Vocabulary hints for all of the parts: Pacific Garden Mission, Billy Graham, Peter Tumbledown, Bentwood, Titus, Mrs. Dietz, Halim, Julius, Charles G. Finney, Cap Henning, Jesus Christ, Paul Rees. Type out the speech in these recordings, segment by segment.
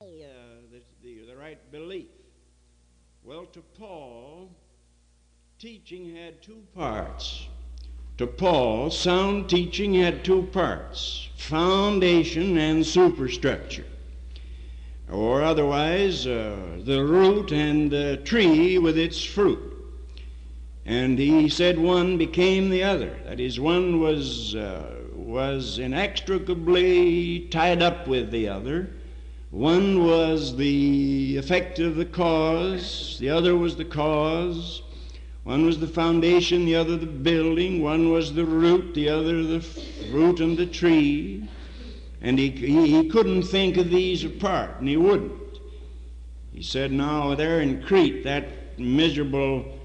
the right belief. Well, to Paul, teaching had two parts. To Paul, sound teaching had two parts, foundation and superstructure, or otherwise the root and the tree with its fruit. And he said one became the other. That is, one was inextricably tied up with the other. One was the effect of the cause, the other was the cause. One was the foundation, the other the building. One was the root, the other the root and the tree. And he couldn't think of these apart, and he wouldn't. He said, now there in Crete, that miserable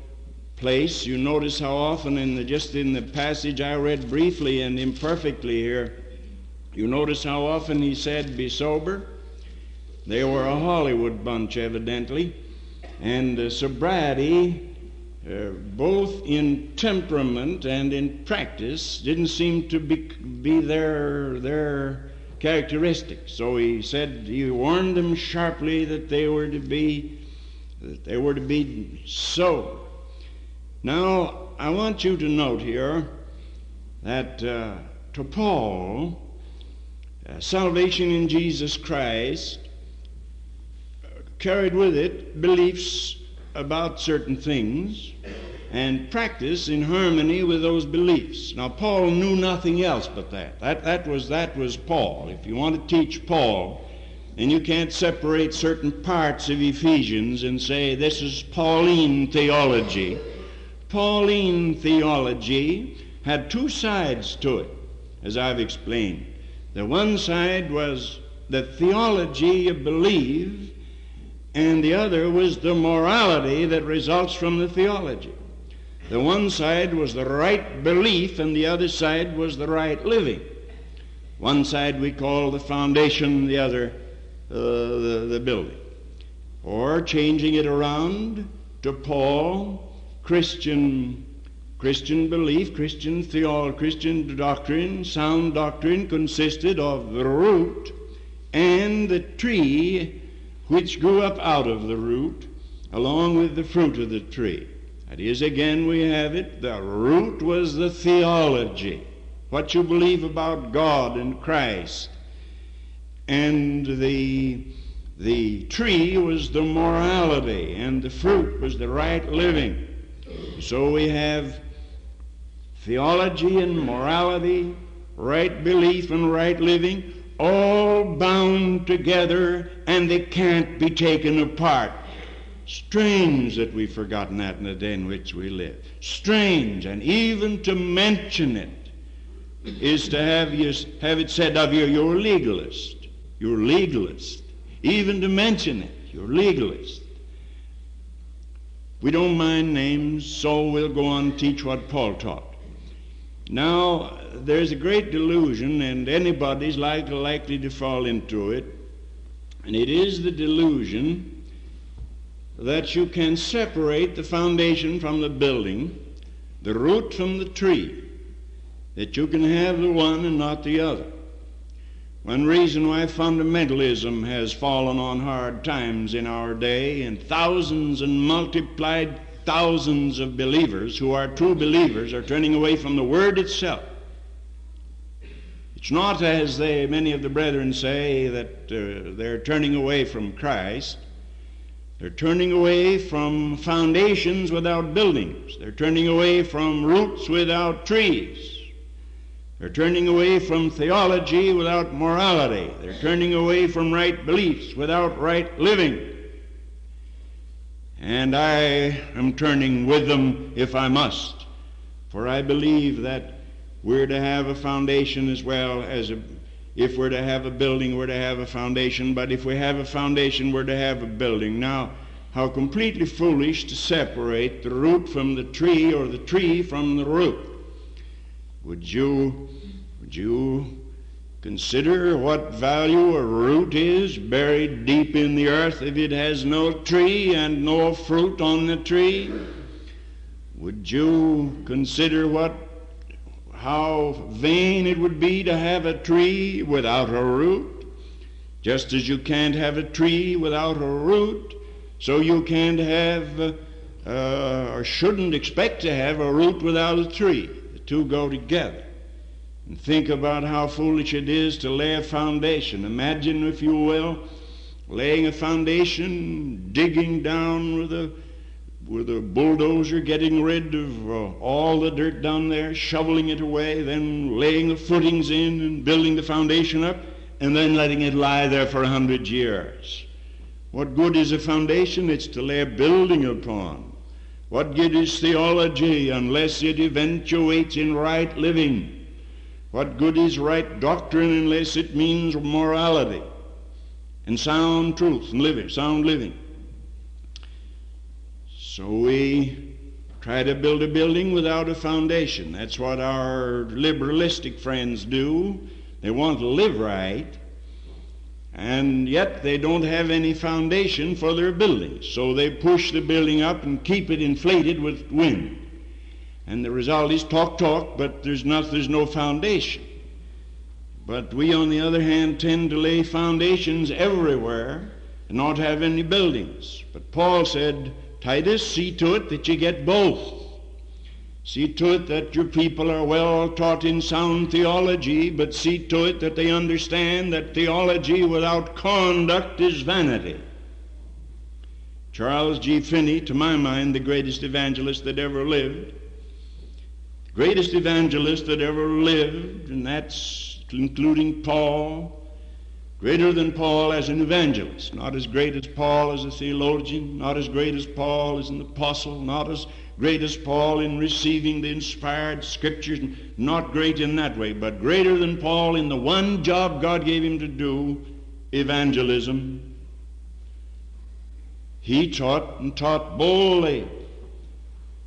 place, you notice how often just in the passage I read briefly and imperfectly here, you notice how often he said, be sober. They were a Hollywood bunch, evidently, and sobriety, both in temperament and in practice, didn't seem to be their characteristic. So he said, he warned them sharply that they were to be so. Now I want you to note here that to Paul, salvation in Jesus Christ carried with it beliefs about certain things and practice in harmony with those beliefs. Now Paul knew nothing else but that. That was Paul. If you want to teach Paul, and you can't separate certain parts of Ephesians and say this is Pauline theology. Pauline theology had two sides to it, as I've explained. The one side was the theology you believe, and the other was the morality that results from the theology. The one side was the right belief, and the other side was the right living. One side we call the foundation, the other the building. Or changing it around to Paul, Christian belief, Christian theology, Christian doctrine, sound doctrine consisted of the root and the tree which grew up out of the root, along with the fruit of the tree. That is, again we have it, the root was the theology, what you believe about God and Christ, and the tree was the morality, and the fruit was the right living. So we have theology and morality, right belief and right living, all bound together, and they can't be taken apart. Strange that we've forgotten that in the day in which we live. Strange, and even to mention it is to have it said of you, you're legalist. You're legalist. Even to mention it, you're legalist. We don't mind names, so we'll go on and teach what Paul taught. Now, there's a great delusion, and anybody's likely to fall into it, and it is the delusion that you can separate the foundation from the building, the root from the tree, that you can have the one and not the other. One reason why fundamentalism has fallen on hard times in our day, and thousands and multiplied thousands of believers who are true believers are turning away from the word itself. It's not, as many of the brethren say, that they're turning away from Christ. They're turning away from foundations without buildings. They're turning away from roots without trees. They're turning away from theology without morality. They're turning away from right beliefs without right living. And I am turning with them if I must, for I believe that we're to have a foundation as well as if we're to have a building, we're to have a foundation, but if we have a foundation, we're to have a building. Now, how completely foolish to separate the root from the tree or the tree from the root. Would you consider what value a root is buried deep in the earth if it has no tree and no fruit on the tree? Would you consider how vain it would be to have a tree without a root? Just as you can't have a tree without a root, so you can't have or shouldn't expect to have a root without a tree. The two go together. And think about how foolish it is to lay a foundation. Imagine, if you will, laying a foundation, digging down with a bulldozer, getting rid of all the dirt down there, shoveling it away, then laying the footings in and building the foundation up, and then letting it lie there for 100 years. What good is a foundation? It's to lay a building upon. What good is theology unless it eventuates in right living? What good is right doctrine unless it means morality and sound truth and sound living? So we try to build a building without a foundation. That's what our liberalistic friends do. They want to live right, and yet they don't have any foundation for their buildings. So they push the building up and keep it inflated with wind. And the result is talk, but there's no foundation. But we, on the other hand, tend to lay foundations everywhere and not have any buildings. But Paul said, Titus, see to it that you get both. See to it that your people are well taught in sound theology, but see to it that they understand that theology without conduct is vanity. Charles G. Finney, to my mind, the greatest evangelist that ever lived, and that's including Paul, greater than Paul as an evangelist, not as great as Paul as a theologian, not as great as Paul as an apostle, not as great as Paul in receiving the inspired scriptures, not great in that way, but greater than Paul in the one job God gave him to do, evangelism. He taught and taught boldly.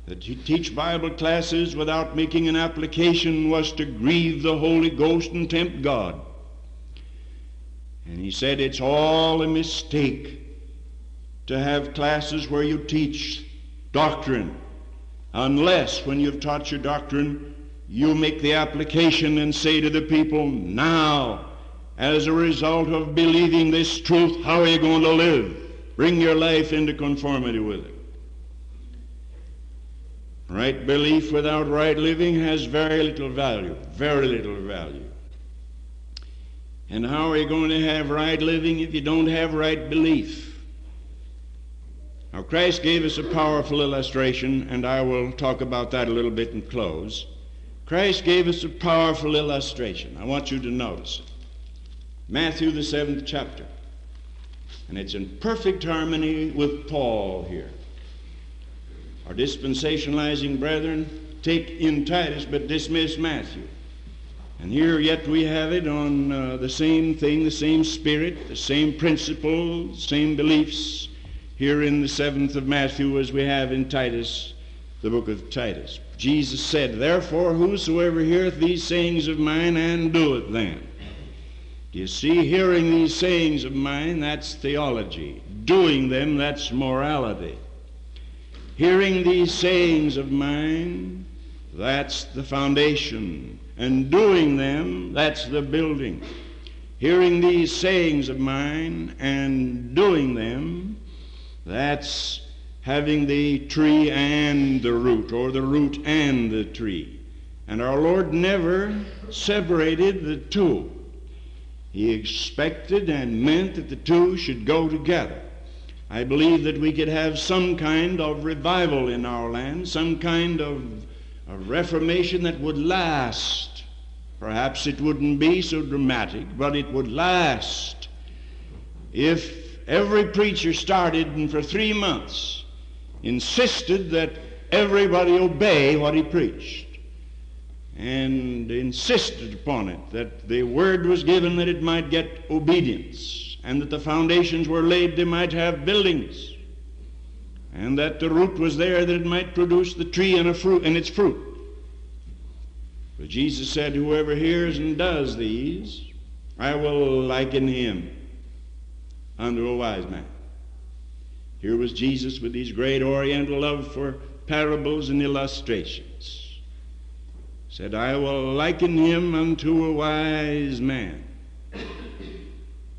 That to teach Bible classes without making an application was to grieve the Holy Ghost and tempt God. And he said it's all a mistake to have classes where you teach doctrine, unless when you've taught your doctrine, you make the application and say to the people, now, as a result of believing this truth, how are you going to live? Bring your life into conformity with it. Right belief without right living has very little value, And how are you going to have right living if you don't have right belief? Now, Christ gave us a powerful illustration, and I will talk about that a little bit and close. Christ gave us a powerful illustration. I want you to notice it. Matthew, the 7th chapter. And it's in perfect harmony with Paul here. Our dispensationalizing brethren take in Titus but dismiss Matthew. And here yet we have it on the same thing, the same spirit, the same principles, same beliefs here in the 7th of Matthew as we have in Titus, the book of Titus. Jesus said, therefore, whosoever heareth these sayings of mine and doeth them. Do you see, hearing these sayings of mine, that's theology. Doing them, that's morality. Hearing these sayings of mine, that's the foundation. And doing them, that's the building. Hearing these sayings of mine and doing them, that's having the tree and the root, or the root and the tree. And our Lord never separated the two. He expected and meant that the two should go together. I believe that we could have some kind of revival in our land, some kind of a reformation that would last. Perhaps it wouldn't be so dramatic, but it would last. If every preacher started and for 3 months insisted that everybody obey what he preached and insisted upon it, that the word was given that it might get obedience and that the foundations were laid, they might have buildings. And that the root was there that it might produce the tree and its fruit. But Jesus said, whoever hears and does these, I will liken him unto a wise man. Here was Jesus with his great oriental love for parables and illustrations. He said, I will liken him unto a wise man.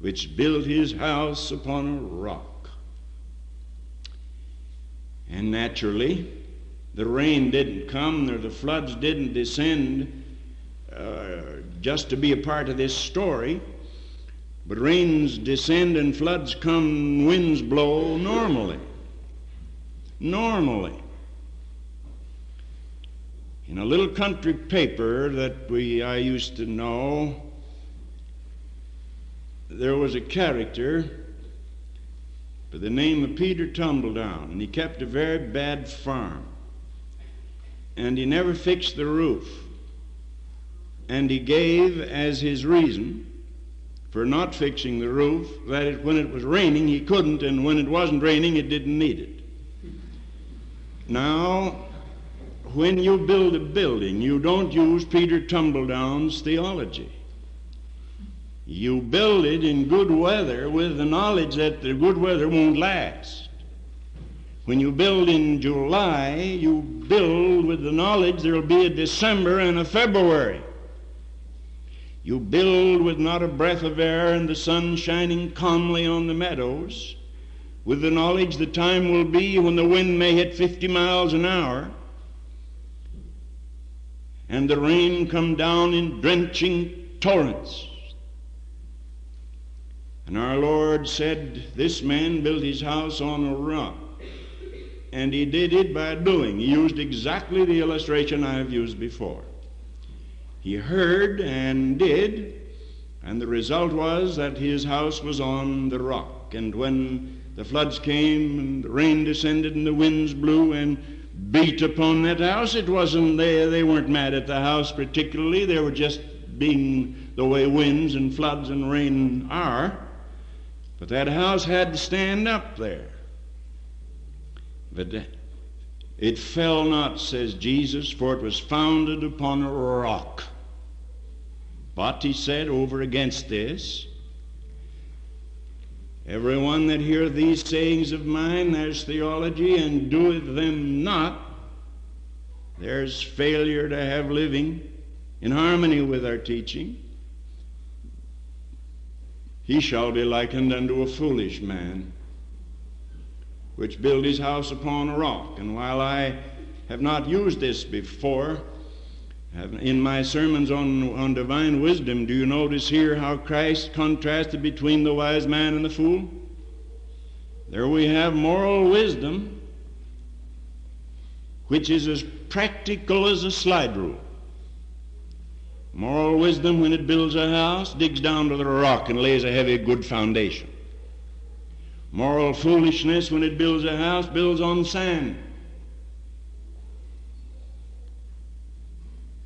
which built his house upon a rock. And naturally, the rain didn't come, or the floods didn't descend just to be a part of this story. But rains descend and floods come, winds blow normally. Normally. In a little country paper that I used to know, there was a character by the name of Peter Tumbledown, and he kept a very bad farm. And he never fixed the roof. And he gave as his reason for not fixing the roof that when it was raining he couldn't, and when it wasn't raining it didn't need it. Now, when you build a building, you don't use Peter Tumbledown's theology. You build it in good weather with the knowledge that the good weather won't last. When you build in July, you build with the knowledge there'll be a December and a February. You build with not a breath of air and the sun shining calmly on the meadows, with the knowledge the time will be when the wind may hit 50 miles an hour, and the rain come down in drenching torrents. And our Lord said, this man built his house on a rock, and he did it by doing. He used exactly the illustration I have used before. He heard and did, and the result was that his house was on the rock. And when the floods came and the rain descended and the winds blew and beat upon that house, it wasn't they weren't mad at the house particularly. They were just being the way winds and floods and rain are. But that house had to stand up there. But it fell not, says Jesus, for it was founded upon a rock. But, he said, over against this, everyone that heareth these sayings of mine, there's theology, and doeth them not, there's failure to have living in harmony with our teaching. He shall be likened unto a foolish man, which built his house upon a rock. And while I have not used this before, in my sermons on divine wisdom, do you notice here how Christ contrasted between the wise man and the fool? There we have moral wisdom, which is as practical as a slide rule. Moral wisdom, when it builds a house, digs down to the rock and lays a heavy, good foundation. Moral foolishness, when it builds a house, builds on sand.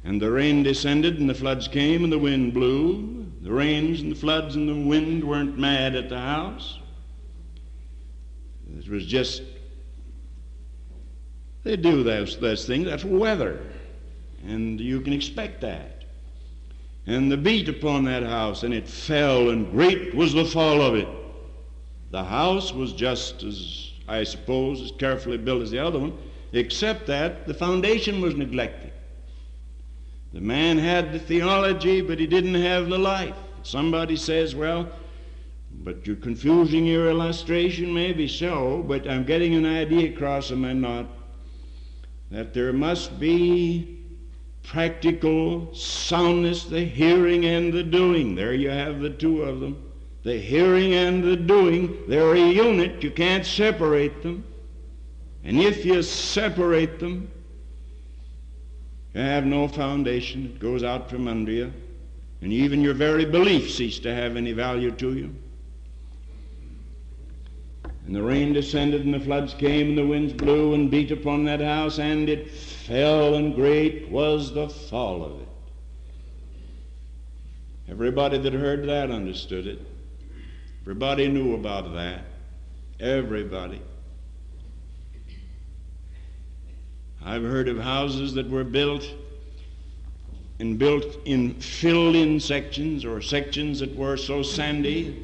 And the rain descended, and the floods came, and the wind blew. The rains and the floods and the wind weren't mad at the house. It was just, they do those things. That's weather. And you can expect that. And the beat upon that house, and it fell, and great was the fall of it. The house was just as, I suppose, as carefully built as the other one, except that the foundation was neglected. The man had the theology, but he didn't have the life. Somebody says, well, but you're confusing your illustration. Maybe so, but I'm getting an idea across, am I not? That there must be practical soundness, the hearing and the doing. There you have the two of them. The hearing and the doing, they're a unit. You can't separate them. And if you separate them, you have no foundation. It goes out from under you. And even your very beliefs cease to have any value to you. And the rain descended, and the floods came, and the winds blew and beat upon that house, and it fell, and great was the fall of it. Everybody that heard that understood it. Everybody knew about that. Everybody. I've heard of houses that were built in filled-in sections, or sections that were so sandy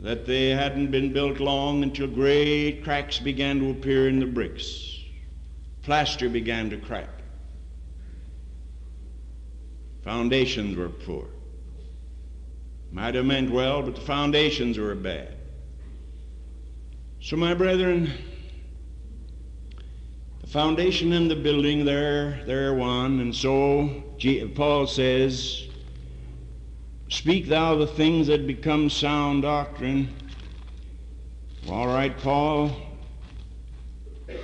that they hadn't been built long until great cracks began to appear in the bricks. Plaster began to crack. Foundations were poor. Might have meant well, but the foundations were bad. So, my brethren, the foundation and the building, they're one. And so Paul says, speak thou the things that become sound doctrine. All right, Paul,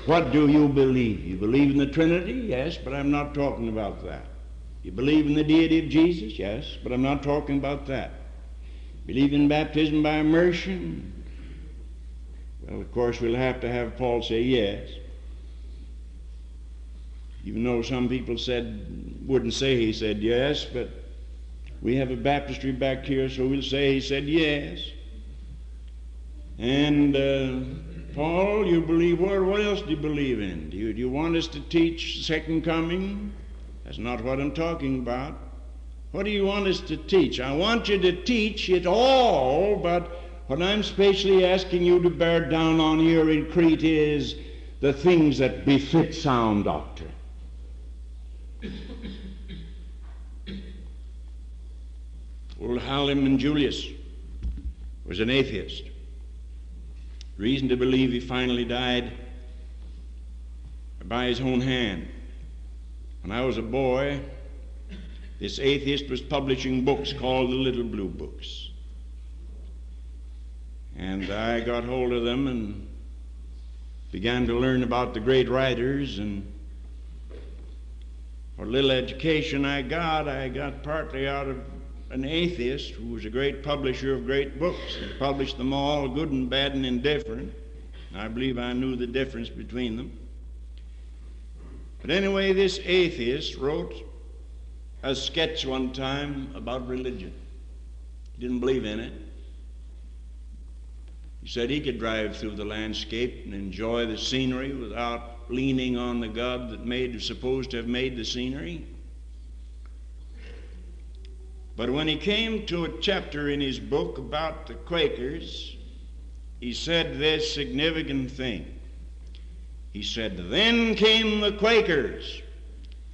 what do you believe? You believe in the Trinity? Yes, but I'm not talking about that. You believe in the deity of Jesus? Yes, but I'm not talking about that. Believe in baptism by immersion? Well, of course, we'll have to have Paul say yes. Even though some people wouldn't say he said yes, but we have a baptistry back here, so we'll say he said yes. And Paul, you believe what else do you believe in? Do you want us to teach second coming? That's not what I'm talking about. What do you want us to teach? I want you to teach it all, but what I'm specially asking you to bear down on here in Crete is the things that befit sound doctrine. Old Halim and Julius was an atheist. Reason to believe he finally died by his own hand. When I was a boy, this atheist was publishing books called the Little Blue Books. And I got hold of them and began to learn about the great writers, and what little education I got partly out of an atheist who was a great publisher of great books. He published them all, good and bad and indifferent. And I believe I knew the difference between them. But anyway, this atheist wrote a sketch one time about religion. He didn't believe in it. He said he could drive through the landscape and enjoy the scenery without leaning on the God that was supposed to have made the scenery. But when he came to a chapter in his book about the Quakers, he said this significant thing. He said, "Then came the Quakers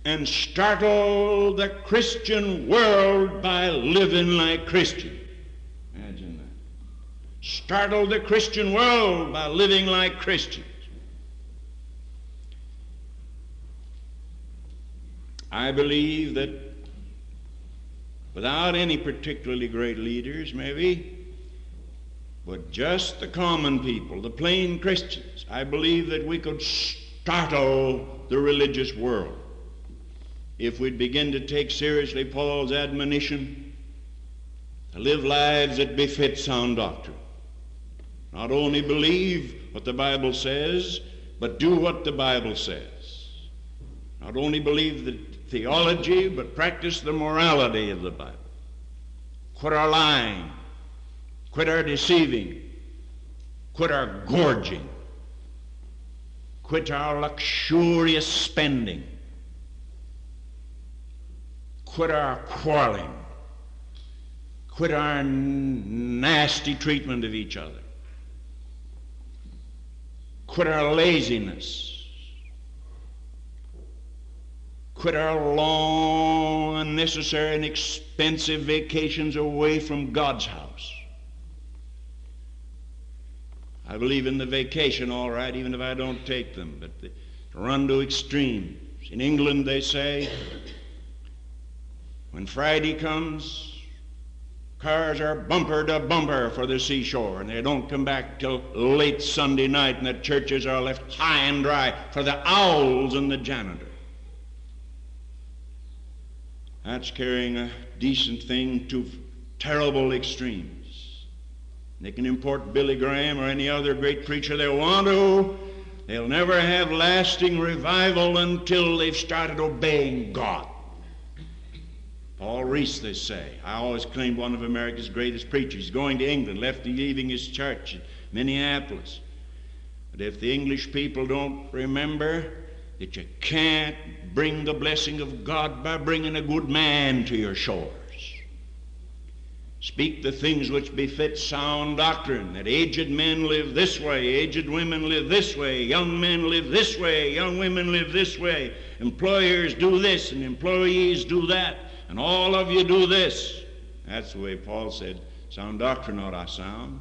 and startled the Christian world by living like Christians." Imagine that. Startled the Christian world by living like Christians. I believe that without any particularly great leaders, maybe, but just the common people, the plain Christians, I believe that we could startle the religious world if we'd begin to take seriously Paul's admonition to live lives that befit sound doctrine. Not only believe what the Bible says, but do what the Bible says. Not only believe the theology, but practice the morality of the Bible. Quit our lying, quit our deceiving, quit our gorging, quit our luxurious spending, quit our quarreling, quit our nasty treatment of each other, quit our laziness, quit our long, unnecessary, and expensive vacations away from God's house. I believe in the vacation, all right, even if I don't take them, but they run to extremes. In England, they say, when Friday comes, cars are bumper to bumper for the seashore, and they don't come back till late Sunday night, and the churches are left high and dry for the owls and the janitor. That's carrying a decent thing to terrible extremes. They can import Billy Graham or any other great preacher they want to. They'll never have lasting revival until they've started obeying God. Paul Rees, they say. I always claimed one of America's greatest preachers. He's going to England, leaving his church in Minneapolis. But if the English people don't remember that you can't bring the blessing of God by bringing a good man to your shores. Speak the things which befit sound doctrine, that aged men live this way, aged women live this way, young men live this way, young women live this way, employers do this and employees do that, and all of you do this. That's the way Paul said, sound doctrine ought I sound.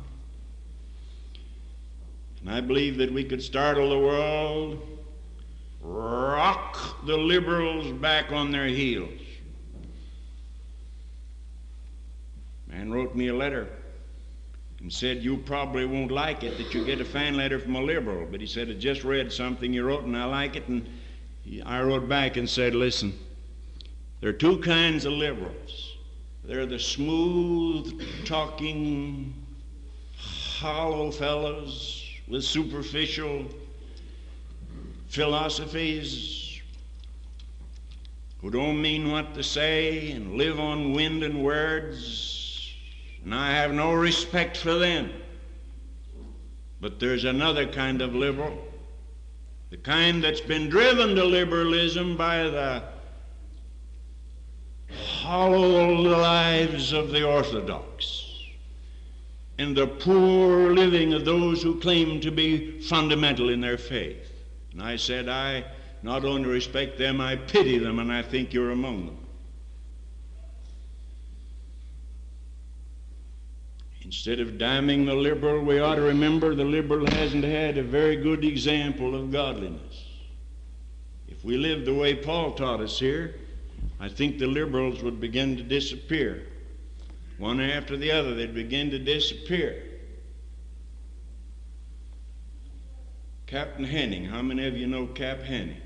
And I believe that we could startle the world, rock the liberals back on their heels. Man wrote me a letter and said, you probably won't like it that you get a fan letter from a liberal. But he said, I just read something you wrote and I like it. And I wrote back and said, listen, there are two kinds of liberals. They're the smooth-talking, hollow fellows with superficial philosophies who don't mean what to say and live on wind and words, and I have no respect for them. But there's another kind of liberal, the kind that's been driven to liberalism by the hollow lives of the Orthodox and the poor living of those who claim to be fundamental in their faith. And I said, I not only respect them, I pity them, and I think you're among them. Instead of damning the liberal, we ought to remember the liberal hasn't had a very good example of godliness. If we lived the way Paul taught us here, I think the liberals would begin to disappear. One after the other, they'd begin to disappear. Captain Henning, how many of you know Cap Henning?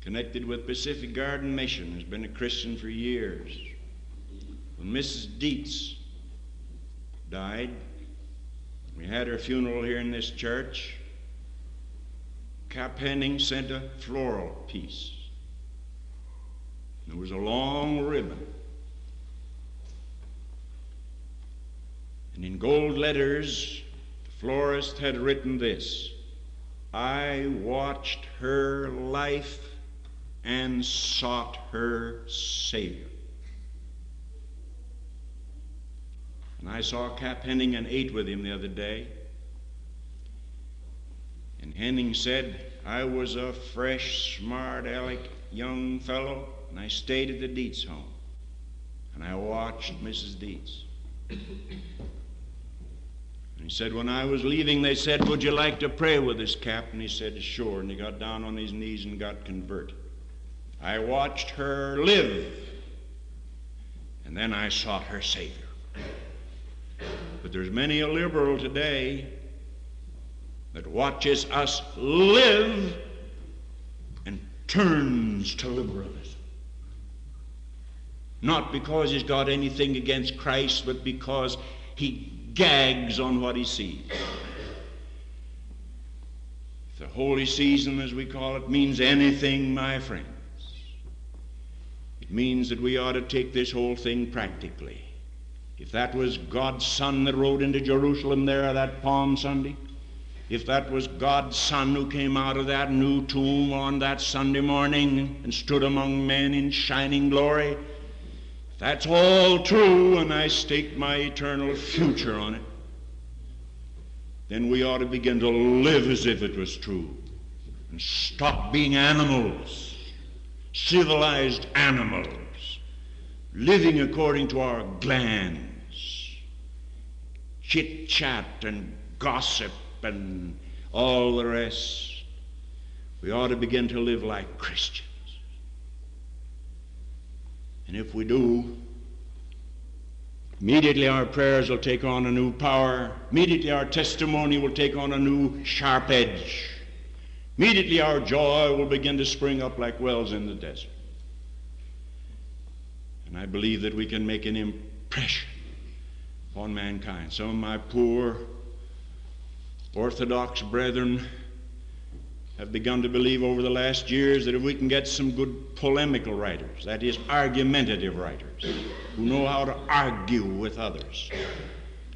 Connected with Pacific Garden Mission, has been a Christian for years. When Mrs. Dietz died, we had her funeral here in this church. Cap Henning sent a floral piece. There was a long ribbon. And in gold letters, florist had written this: I watched her life and sought her Savior. And I saw Cap Henning and ate with him the other day. And Henning said, I was a fresh, smart, aleck young fellow, and I stayed at the Dietz home. And I watched Mrs. Dietz. He said, when I was leaving, they said, would you like to pray with us, Cap? And he said, sure. And he got down on his knees and got converted. I watched her live, and then I sought her Savior. But there's many a liberal today that watches us live and turns to liberalism. Not because he's got anything against Christ, but because he gags on what he sees. If the holy season, as we call it, means anything, my friends, it means that we ought to take this whole thing practically. If that was God's Son that rode into Jerusalem there that Palm Sunday, if that was God's Son who came out of that new tomb on that Sunday morning and stood among men in shining glory, that's all true, and I stake my eternal future on it, then we ought to begin to live as if it was true and stop being animals, civilized animals, living according to our glands, chit-chat and gossip and all the rest. We ought to begin to live like Christians. And if we do, immediately our prayers will take on a new power. Immediately our testimony will take on a new sharp edge. Immediately our joy will begin to spring up like wells in the desert. And I believe that we can make an impression upon mankind. Some of my poor Orthodox brethren have begun to believe over the last years that if we can get some good polemical writers, that is, argumentative writers, who know how to argue with others,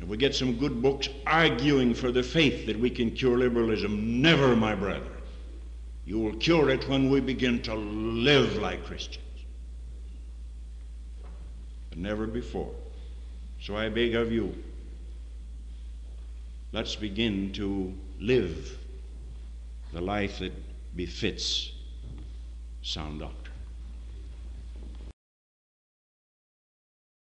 if we get some good books arguing for the faith, that we can cure liberalism. Never, my brethren. You will cure it when we begin to live like Christians. But never before. So I beg of you, let's begin to live the life that befits sound doctrine.